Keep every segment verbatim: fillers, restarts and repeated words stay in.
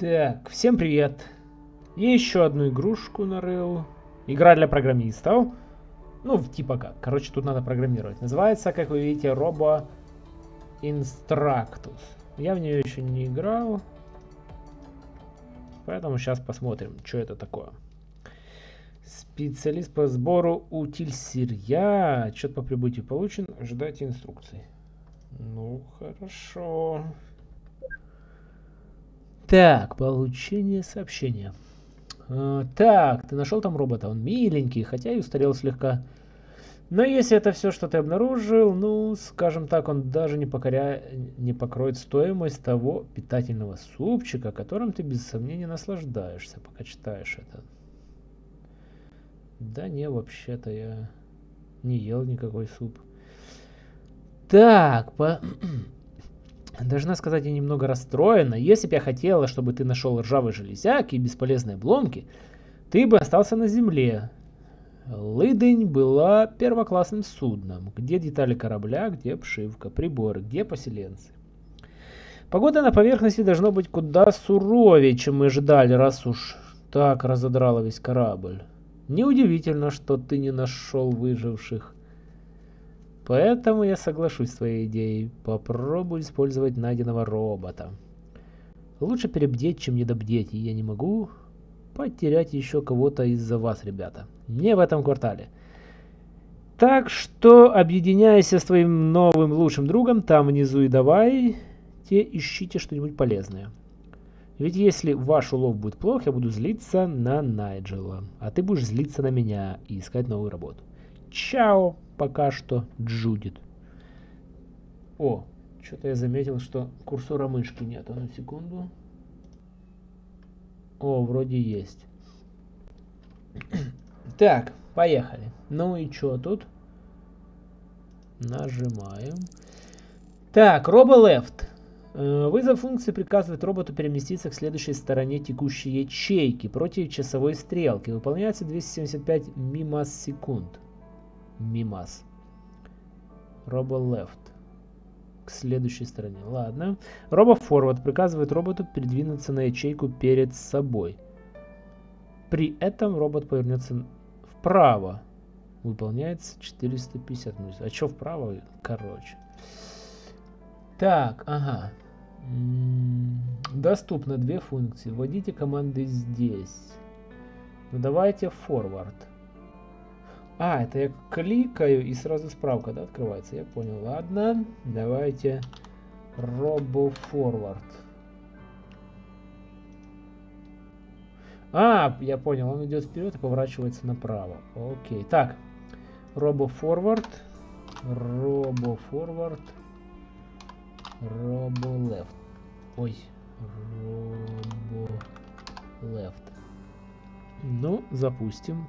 Так, всем привет. И еще одну игрушку нарыл. Игра для программистов. Ну, типа как. Короче, тут надо программировать. Называется, как вы видите, Robo Instructus. Я в нее еще не играл. Поэтому сейчас посмотрим, что это такое. Специалист по сбору утиль сырья. Отчет по прибытию получен. Ожидайте инструкций. Ну, хорошо. Так, получение сообщения. А, так, ты нашел там робота? Он миленький, хотя и устарел слегка. Но если это все, что ты обнаружил, ну, скажем так, он даже не, покоря... не покроет стоимость того питательного супчика, которым ты без сомнения наслаждаешься, пока читаешь это. Да не, вообще-то я не ел никакой суп. Так, по... должна сказать, я немного расстроена. Если бы я хотела, чтобы ты нашел ржавые железяки и бесполезные обломки, ты бы остался на земле. Лыдень была первоклассным судном. Где детали корабля, где обшивка, приборы, где поселенцы. Погода на поверхности должно быть куда суровее, чем мы ожидали, раз уж так разодрала весь корабль. Неудивительно, что ты не нашел выживших. Поэтому я соглашусь с твоей идеей. Попробуй использовать найденного робота. Лучше перебдеть, чем недобдеть. И я не могу потерять еще кого-то из-за вас, ребята. Не в этом квартале. Так что объединяйся с твоим новым лучшим другом там внизу и давайте ищите что-нибудь полезное. Ведь если ваш улов будет плох, я буду злиться на Найджела. А ты будешь злиться на меня и искать новую работу. Чао! Пока что Джудит. О, что-то я заметил, что курсора мышки нет. А на секунду. О, вроде есть. Так, поехали. Ну и что тут? Нажимаем. Так, RoboLeft. Вызов функции приказывает роботу переместиться к следующей стороне текущей ячейки против часовой стрелки. Выполняется двести семьдесят пять мимас секунд. Мимас. RoboLeft. К следующей стороне. Ладно. RoboForward приказывает роботу передвинуться на ячейку перед собой. При этом робот повернется вправо. Выполняется четыреста пятьдесят минут. А что вправо? Короче. Так, ага. Доступно две функции. Вводите команды здесь. Ну, давайте Forward. А, это я кликаю и сразу справка, да, открывается. Я понял. Ладно, давайте RoboForward. А, я понял, он идет вперед и поворачивается направо. Окей, так. RoboForward, RoboForward, RoboLeft. Ой, RoboLeft. Ну, запустим.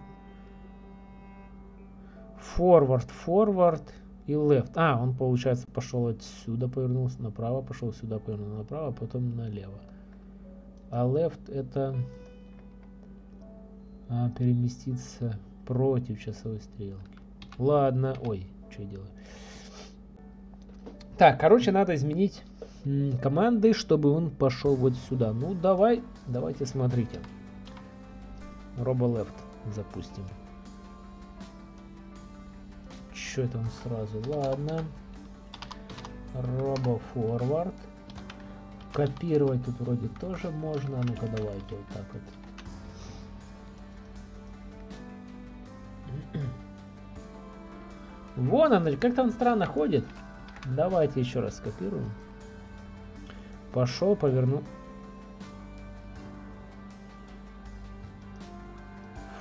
Forward, forward и left. А, он, получается, пошел отсюда, повернулся направо, пошел сюда, повернулся направо, а потом налево. А left это а, переместиться против часовой стрелки. Ладно, ой, что я делаю? Так, короче, надо изменить м, команды, чтобы он пошел вот сюда. Ну, давай, давайте смотрите. RoboLeft запустим. Что это он сразу? Ладно. RoboForward. Копировать тут вроде тоже можно. А ну-ка давайте вот так вот. Вон она, как-то он странно ходит. Давайте еще раз скопируем. Пошел, поверну.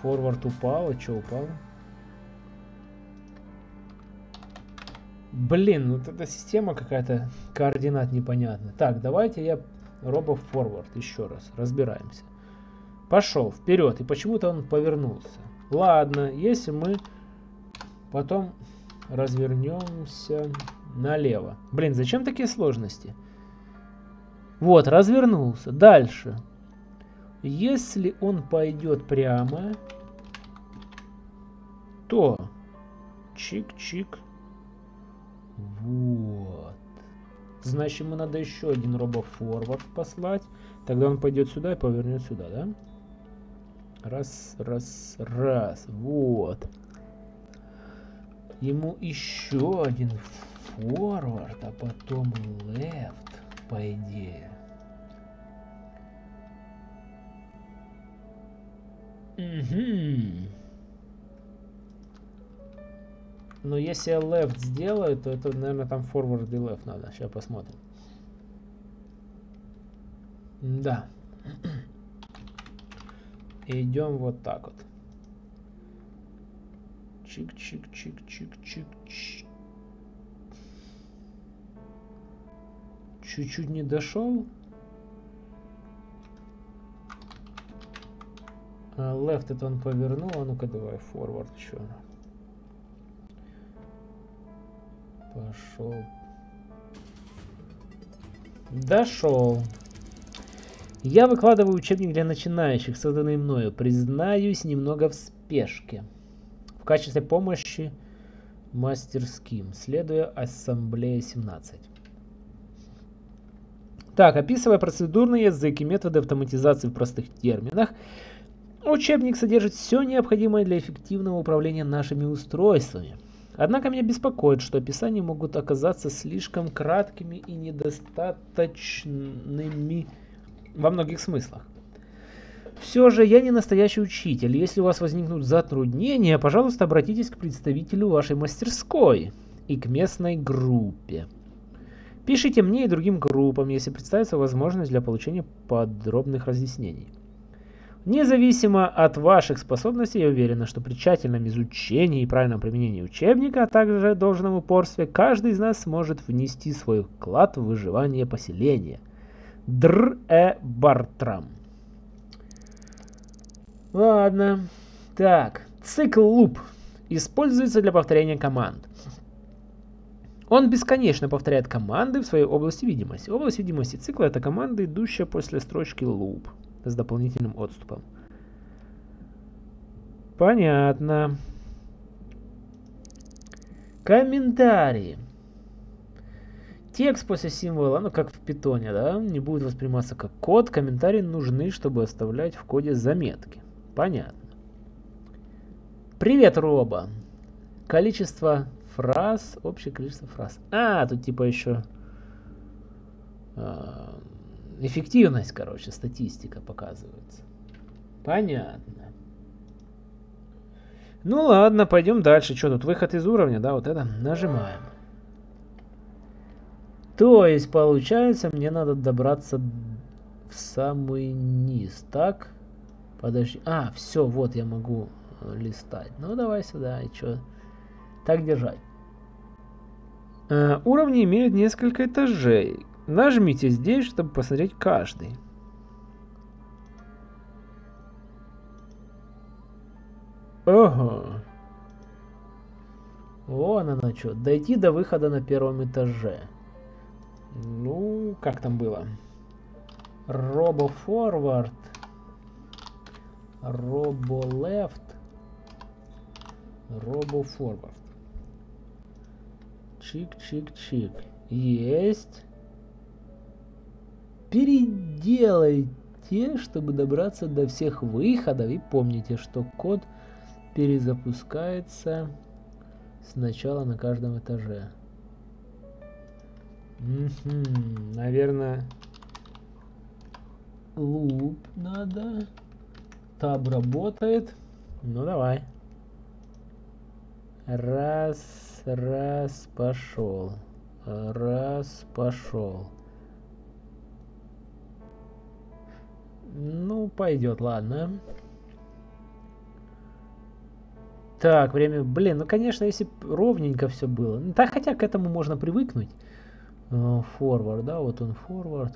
Forward упал, а что упал? Блин, вот эта система какая-то координат непонятна. Так, давайте я RoboForward еще раз разбираемся. Пошел вперед, и почему-то он повернулся. Ладно, если мы потом развернемся налево. Блин, зачем такие сложности? Вот, развернулся. Дальше. Если он пойдет прямо, то чик-чик. Вот. Значит, ему надо еще один RoboForward послать. Тогда он пойдет сюда и повернет сюда, да? Раз, раз, раз. Вот. Ему еще один Forward, а потом Left, по идее. Угу. Но если я Left сделаю, то это, наверное, там Forward и Left надо. Сейчас посмотрим. Да. Идем вот так вот. Чик-чик-чик-чик-чик. Чуть-чуть не дошел. А Left это он повернул. А ну-ка давай Forward еще. Пошел. Дошел. Я выкладываю учебник для начинающих, созданный мною. Признаюсь, немного в спешке. В качестве помощи мастерским, следуя ассамблее семнадцать. Так, описывая процедурный язык и методы автоматизации в простых терминах, учебник содержит все необходимое для эффективного управления нашими устройствами. Однако меня беспокоит, что описания могут оказаться слишком краткими и недостаточными во многих смыслах. Все же я не настоящий учитель. Если у вас возникнут затруднения, пожалуйста, обратитесь к представителю вашей мастерской и к местной группе. Пишите мне и другим группам, если представится возможность для получения подробных разъяснений. Независимо от ваших способностей, я уверена, что при тщательном изучении и правильном применении учебника, а также должном упорстве, каждый из нас сможет внести свой вклад в выживание поселения. Др. Э. Бартрам. Ладно. Так. Цикл луп используется для повторения команд. Он бесконечно повторяет команды в своей области видимости. Область видимости цикла — это команда, идущая после строчки луп с дополнительным отступом. Понятно. Комментарии. Текст после символа, ну как в питоне, да, не будет восприниматься как код. Комментарии нужны, чтобы оставлять в коде заметки. Понятно. Привет, Робо. Количество фраз, общее количество фраз. А, тут типа еще э, эффективность, короче, статистика показывается. Понятно. Ну ладно, пойдем дальше. Что тут, выход из уровня, да, вот это нажимаем. То есть, получается, мне надо добраться в самый низ, так? Подожди. А, все, вот я могу листать. Ну, давай сюда, и что? Так держать. Э, уровни имеют несколько этажей. Нажмите здесь, чтобы посмотреть каждый. Ого. Вон она что. Дойти до выхода на первом этаже. Ну, как там было? RoboForward, RoboLeft, RoboForward. Чик-чик-чик. Есть. Переделайте, чтобы добраться до всех выходов. И помните, что код перезапускается сначала на каждом этаже. Mm-hmm. Наверное, луп надо. Таб работает. Ну давай. Раз, раз, пошел. Раз, пошел. Ну, пойдет, ладно. Так, время. Блин, ну конечно, если б ровненько все было. Да, хотя к этому можно привыкнуть. Форвард, да, вот он форвард,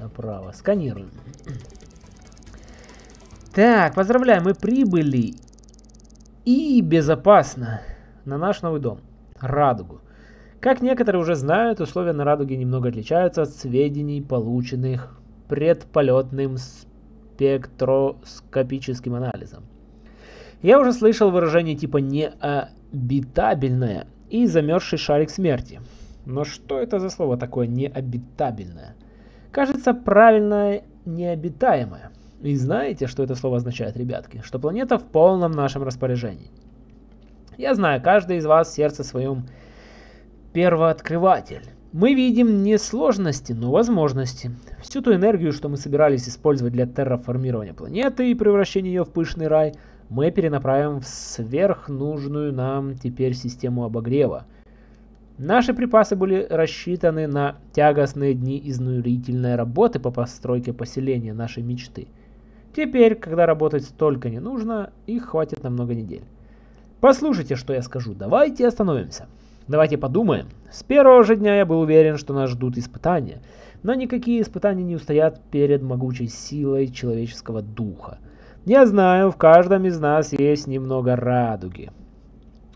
направо. Сканируем. Так, поздравляем, мы прибыли и безопасно на наш новый дом, Радугу. Как некоторые уже знают, условия на Радуге немного отличаются от сведений, полученных предполетным спектроскопическим анализом. Я уже слышал выражение типа «необитабельное» и «замерзший шарик смерти». Но что это за слово такое необитабельное? Кажется, правильно, необитаемое. И знаете, что это слово означает, ребятки? Что планета в полном нашем распоряжении. Я знаю, каждый из вас в сердце своем первооткрыватель. Мы видим не сложности, но возможности. Всю ту энергию, что мы собирались использовать для терраформирования планеты и превращения ее в пышный рай, мы перенаправим в сверхнужную нам теперь систему обогрева. Наши припасы были рассчитаны на тягостные дни изнурительной работы по постройке поселения нашей мечты. Теперь, когда работать столько не нужно, их хватит на много недель. Послушайте, что я скажу. Давайте остановимся. Давайте подумаем. С первого же дня я был уверен, что нас ждут испытания. Но никакие испытания не устоят перед могучей силой человеческого духа. Я знаю, в каждом из нас есть немного радуги.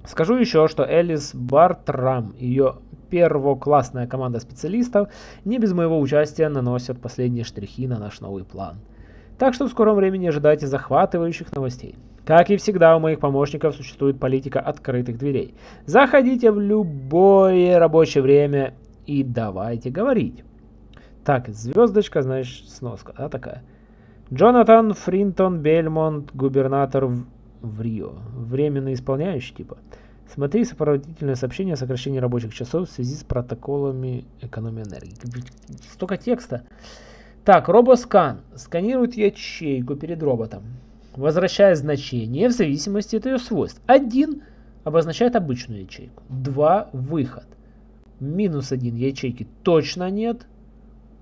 Скажу еще, что Элис Бартрам и ее первоклассная команда специалистов не без моего участия наносят последние штрихи на наш новый план. Так что в скором времени ожидайте захватывающих новостей. Как и всегда, у моих помощников существует политика открытых дверей. Заходите в любое рабочее время и давайте говорить. Так, звездочка, значит, сноска, да, такая. Джонатан Фринтон, Бельмонт, губернатор в, в Рио. Временно исполняющий, типа. Смотри сопроводительное сообщение о сокращении рабочих часов в связи с протоколами экономии энергии. Столько текста. Так, RoboScan. Сканирует ячейку перед роботом, возвращая значение в зависимости от ее свойств. один обозначает обычную ячейку. два выход. Минус один ячейки точно нет.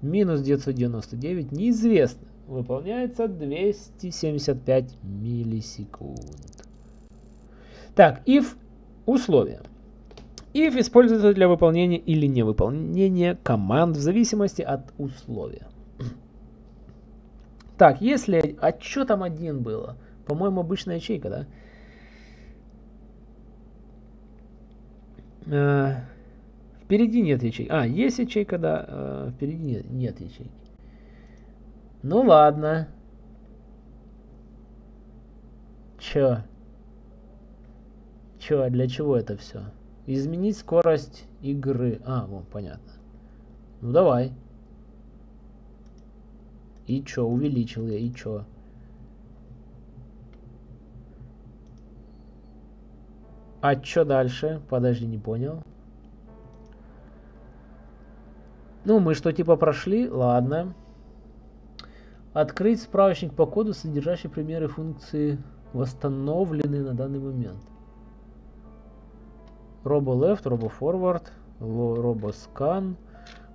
Минус девятьсот девяносто девять неизвестно. Выполняется двести семьдесят пять миллисекунд. Так, if условия. If используется для выполнения или невыполнения команд в зависимости от условия. Так, если... А что там один было? По-моему, обычная ячейка, да? Э, впереди нет ячейки. А, есть ячейка, да. Э, впереди нет, нет ячейки. Ну ладно. Чё? Чё? Для чего это все? Изменить скорость игры. А, вон, понятно. Ну давай. И чё, увеличил я, и чё? А чё дальше? Подожди, не понял. Ну, мы что, типа прошли? Ладно. Открыть справочник по коду, содержащий примеры функции, восстановленные на данный момент. RoboLeft, RoboForward, RoboScan,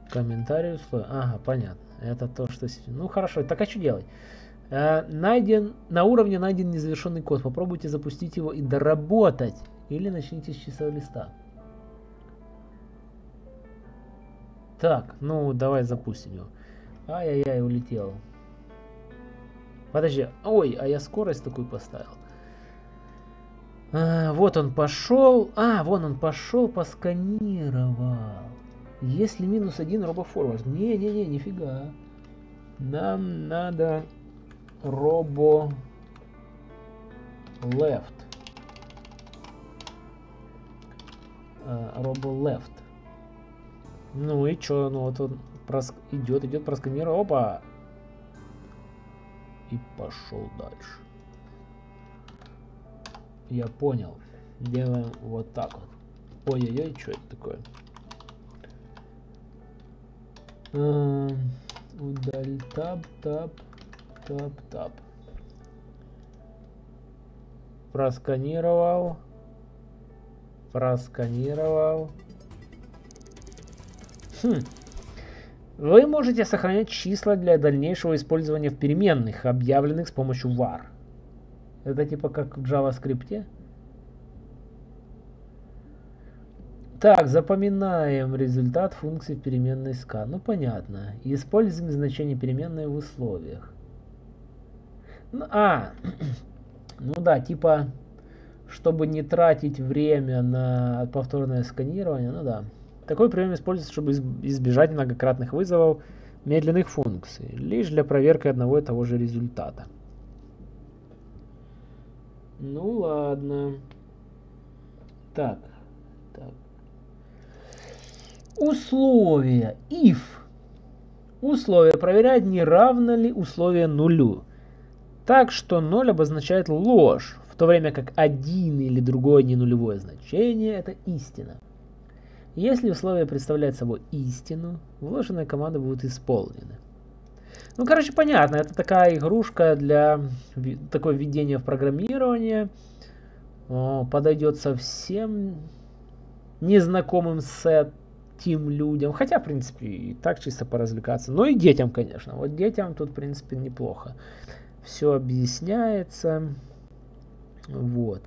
комментарии, условия. Ага, понятно. Это то, что... Ну хорошо, так а что делать? Э, найден... На уровне найден незавершенный код. Попробуйте запустить его и доработать. Или начните с чистого листа. Так, ну давай запустим его. Ай-яй-яй, улетел. Подожди. Ой, а я скорость такую поставил. А, вот он пошел. А, вон он пошел, посканировал. Если минус один RoboForward. Не-не-не, нифига. Нам надо RoboLeft. Uh, RoboLeft. Ну и чё? Ну вот он проск... идет, идет, просканировал. Опа! И пошел дальше. Я понял. Делаем вот так вот. Ой-ой-ой, что это такое? Удаль тап тап тап тап. Просканировал, просканировал. Хм. Вы можете сохранять числа для дальнейшего использования в переменных, объявленных с помощью var. Это типа как в JavaScript. Так, запоминаем результат функции переменной ска. Ну, понятно. Используем значение переменной в условиях. Ну, а, ну да, типа, чтобы не тратить время на повторное сканирование, ну да. Такой прием используется, чтобы избежать многократных вызовов медленных функций, лишь для проверки одного и того же результата. Ну, ладно. Так, так. Условие if. Условие проверяет, не равно ли условие нулю. Так что ноль обозначает ложь, в то время как один или другое ненулевое значение – это истина. Если условие представляет собой истину, вложенные команды будут исполнены. Ну, короче, понятно, это такая игрушка для такое введение в программирование. О, подойдет совсем незнакомым с этим людям. Хотя, в принципе, и так чисто поразвлекаться. Но и детям, конечно. Вот детям тут, в принципе, неплохо. Все объясняется. Вот.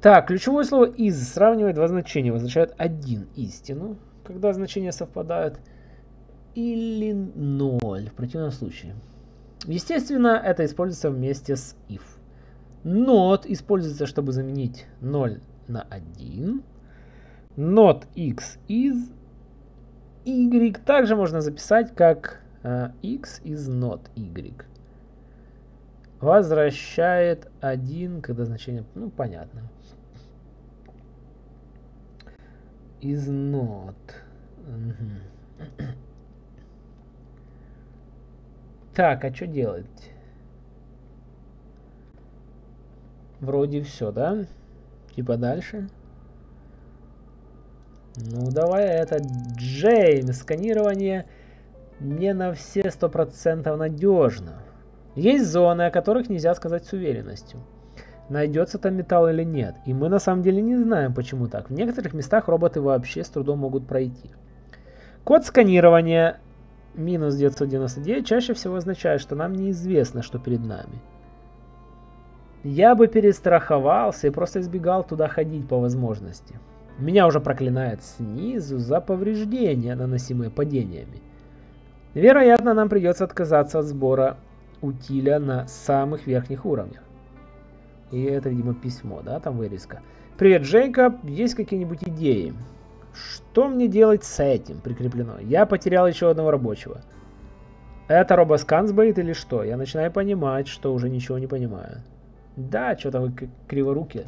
Так, ключевое слово is сравнивает два значения. Возвращает один истину, когда значения совпадают, или ноль в противном случае. Естественно, это используется вместе с if. Not используется, чтобы заменить ноль на один. Not x is y также можно записать как uh, x is not y. Возвращает один, когда значение... Ну, понятно. Is not. Uh-huh. Так, а что делать? Вроде все, да? Типа дальше. Ну, давай это Джеймс. Сканирование не на все сто процентов надежно. Есть зоны, о которых нельзя сказать с уверенностью, найдется там металл или нет. И мы на самом деле не знаем, почему так. В некоторых местах роботы вообще с трудом могут пройти. Код сканирования минус девятьсот девяносто девять чаще всего означает, что нам неизвестно, что перед нами. Я бы перестраховался и просто избегал туда ходить по возможности. Меня уже проклинает снизу за повреждения, наносимые падениями. Вероятно, нам придется отказаться от сбора утиля на самых верхних уровнях. И это, видимо, письмо, да, там вырезка. Привет, Джейкоб, есть какие-нибудь идеи? Что мне делать с этим? Прикреплено. Я потерял еще одного рабочего. Это робоскан сбоит или что? Я начинаю понимать, что уже ничего не понимаю. Да, что-то вы криворуки.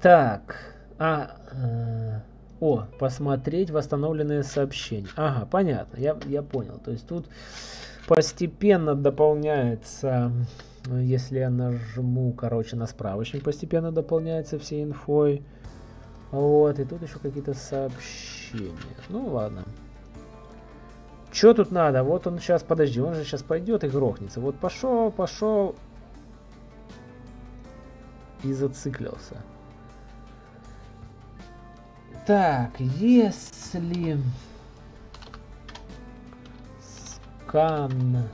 Так. А... Э О, посмотреть восстановленные сообщения. Ага, понятно, я, я понял. То есть тут постепенно дополняется, если я нажму, короче, на справочник, постепенно дополняется всей инфой. Вот, и тут еще какие-то сообщения. Ну, ладно. Че тут надо? Вот он сейчас, подожди, он же сейчас пойдет и грохнется. Вот пошел, пошел и зациклился. Так, если скан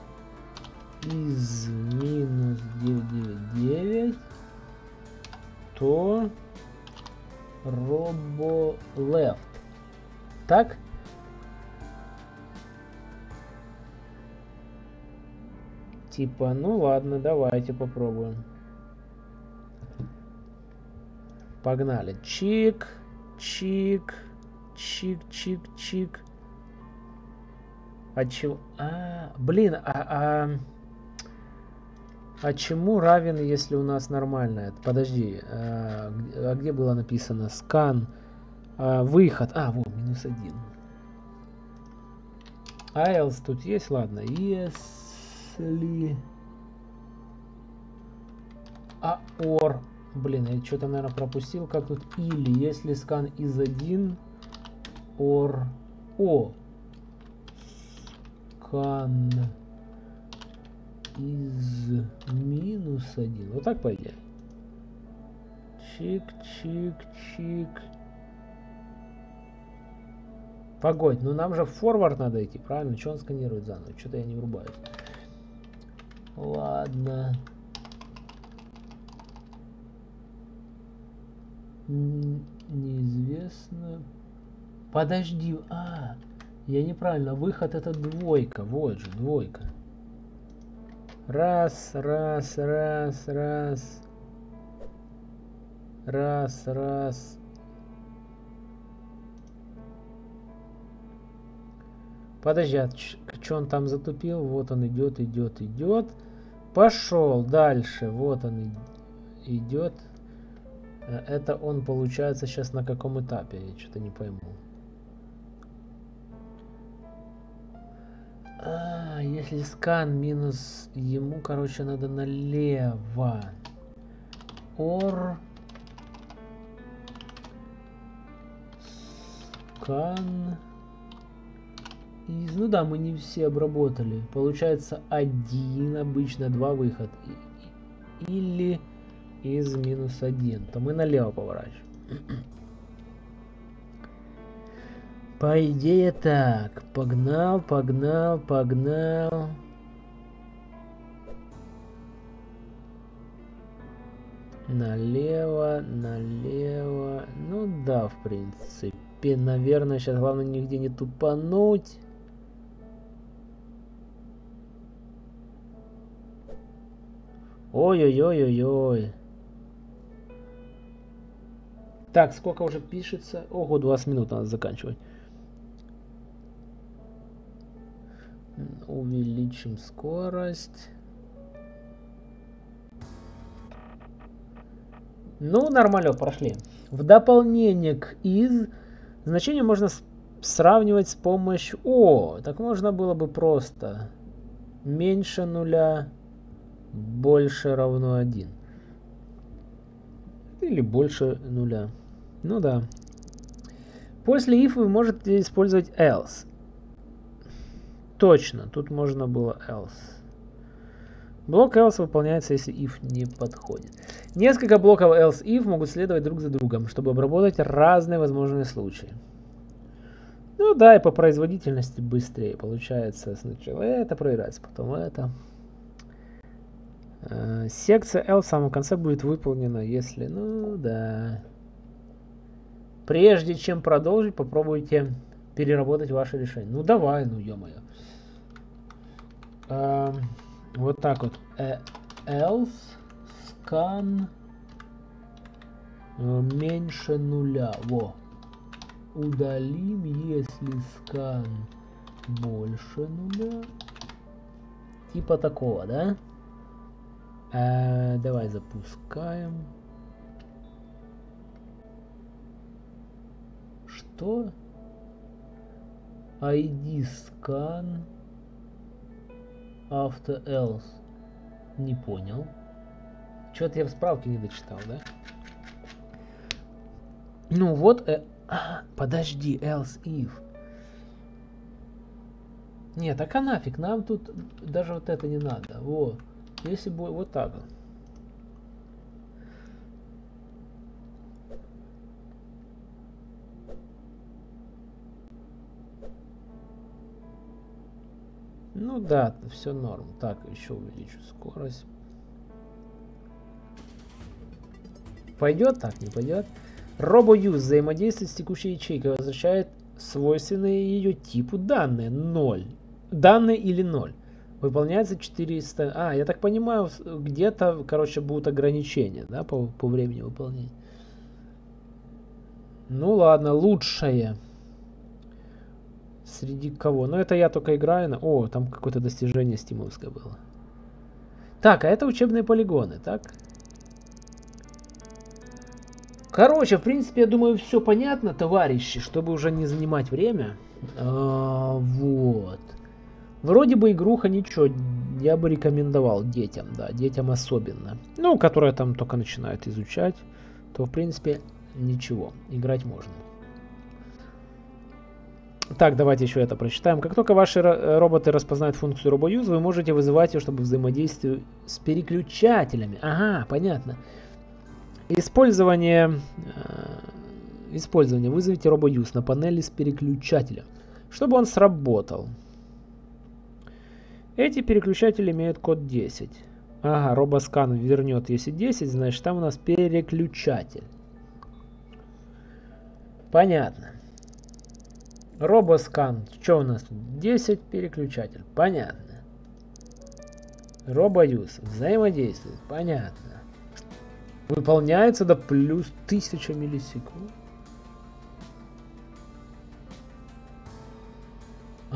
из минус девятьсот девяносто девять, то RoboLeft. Так? Типа, ну ладно, давайте попробуем. Погнали. Чик. Чик, чик, чик, чик. А чего? А, блин, а, а, а чему равен, если у нас нормальное? Подожди, а, а где было написано скан, а, выход? А, вот минус один. А else тут есть, ладно. Если а or. Блин, я что-то, наверное, пропустил, как тут или, если скан из один, or, о, скан из минус один, вот так пойдет. Чик, чик, чик. Погодь, ну нам же в форвард надо идти, правильно? Что он сканирует заново? Что-то я не врубаюсь. Ладно. Неизвестно. Подожди. А, я неправильно. Выход это двойка. Вот же, двойка. Раз, раз, раз, раз. Раз, раз. Подожди, а что он там затупил? Вот он идет, идет, идет. Пошел дальше. Вот он идет. Это он получается сейчас на каком этапе? Я что-то не пойму. А, если скан минус ему, короче, надо налево. Or scan is... Ну да, мы не все обработали. Получается один, обычно два выход. Или из минус один. То мы налево поворачиваем. По идее так. Погнал, погнал, погнал. Налево, налево. Ну да, в принципе. Наверное, сейчас главное нигде не тупануть. Ой-ой-ой-ой-ой. Так, сколько уже пишется? Ого, двадцать минут надо заканчивать. Увеличим скорость. Ну, нормально, прошли. В дополнение к из значение можно сравнивать с помощью... О, так можно было бы просто. Меньше нуля, больше равно один. Или больше нуля. Ну да. После if вы можете использовать else. Точно, тут можно было else. Блок else выполняется, если if не подходит. Несколько блоков else if могут следовать друг за другом, чтобы обработать разные возможные случаи. Ну да, и по производительности быстрее получается. Сначала это проверяется, потом это. Секция L в самом конце будет выполнена, если... Ну да. Прежде чем продолжить, попробуйте переработать ваше решение. Ну давай, ну ё-моё. А, вот так вот. Else scan меньше нуля. Во. Удалим, если scan больше нуля. Типа такого, да? Давай запускаем. Что? ай ди scan after else. Не понял. Что-то я в справке не дочитал, да? Ну вот... Э... А, подожди, else if. Нет, так а нафиг, нам тут даже вот это не надо. Во. Если бы вот так. Ну да, все норм. Так, еще увеличу скорость. Пойдет так, не пойдет. RoboUse взаимодействует с текущей ячейкой, возвращает свойственные ее типу данные ноль. Данные или ноль. Выполняется четыреста... А, я так понимаю, где-то, короче, будут ограничения, да, по, по времени выполнения. Ну ладно, лучшее. Среди кого? Ну это я только играю на... О, там какое-то достижение стимовское было. Так, а это учебные полигоны, так? Короче, в принципе, я думаю, все понятно, товарищи, чтобы уже не занимать время. А, вот. Вроде бы игруха ничего, я бы рекомендовал детям, да, детям особенно. Ну, которые там только начинают изучать, то в принципе ничего, играть можно. Так, давайте еще это прочитаем. Как только ваши роботы распознают функцию RoboUse, вы можете вызывать ее, чтобы взаимодействовать с переключателями. Ага, понятно. Использование, э, использование. Вызовите RoboUse на панели с переключателем, чтобы он сработал. Эти переключатели имеют код десять. Ага, RoboScan вернет, если десять, значит там у нас переключатель. Понятно. RoboScan, что у нас? десять, переключатель. Понятно. RoboUse, взаимодействует. Понятно. Выполняется до плюс тысяча миллисекунд.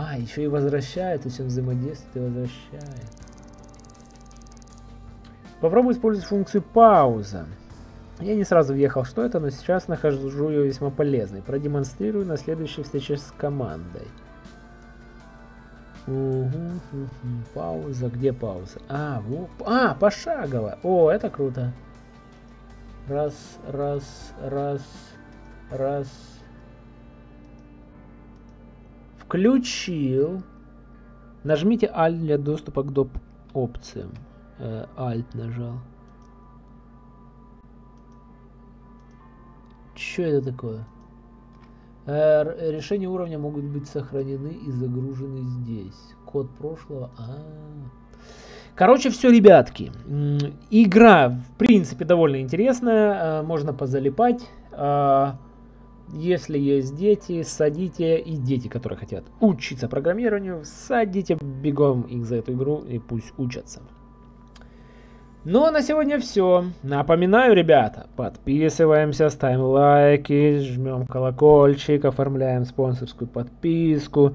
А, еще и возвращает, то есть он взаимодействует и возвращает. Попробуй использовать функцию пауза. Я не сразу въехал, что это, но сейчас нахожу ее весьма полезной. Продемонстрирую на следующей встрече с командой. Угу, угу. Пауза, где пауза? А, вот, а, пошагово. О, это круто. Раз, раз, раз, раз. Включил. Нажмите Alt для доступа к доп. Опциям. Э, Alt нажал. Что это такое? Э, решения уровня могут быть сохранены и загружены здесь. Код прошлого. А -а -а. Короче, все, ребятки. Игра, в принципе, довольно интересная. Можно позалипать. Если есть дети, садите, и дети, которые хотят учиться программированию, садите бегом их за эту игру и пусть учатся. Ну а на сегодня все. Напоминаю, ребята, подписываемся, ставим лайки, жмем колокольчик, оформляем спонсорскую подписку.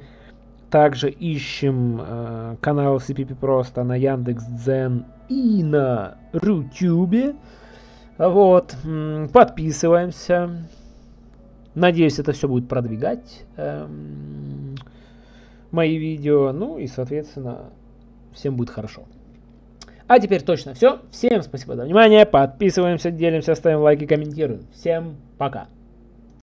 Также ищем э, канал cppProsto на Яндекс.Дзен и на Рутюбе. Вот, подписываемся. Надеюсь, это все будет продвигать эм, мои видео. Ну и, соответственно, всем будет хорошо. А теперь точно все. Всем спасибо за внимание. Подписываемся, делимся, ставим лайки, комментируем. Всем пока.